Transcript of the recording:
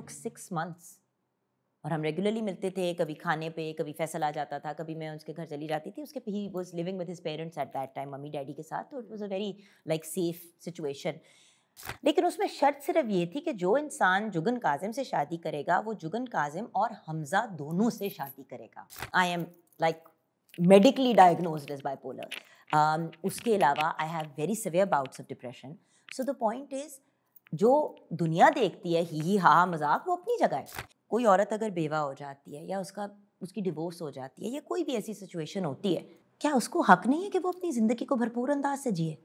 took 6 months. और हम regularly मिलते थे, कभी खाने पे, कभी फैसल आ जाता था, कभी मैं उसके घर चली जाती थी. उसके ही was living with his parents at that time, mummy daddy के साथ. तो it was a very like safe situation. लेकिन उसमें शर्त सिर्फ ये थी कि जो इंसान जुगन काज़िम से शादी करेगा वो जुगन काज़िम और हमज़ा दोनों से शादी करेगा. I am like medically diagnosed as bipolar. उसके अलावा I have very severe bouts of depression. So the point is जो दुनिया देखती है ही हा मजाक, वो अपनी जगह है. कोई औरत अगर बेवा हो जाती है या उसकी डिवोर्स हो जाती है या कोई भी ऐसी सिचुएशन होती है, क्या उसको हक नहीं है कि वो अपनी ज़िंदगी को भरपूर अंदाज से जिए?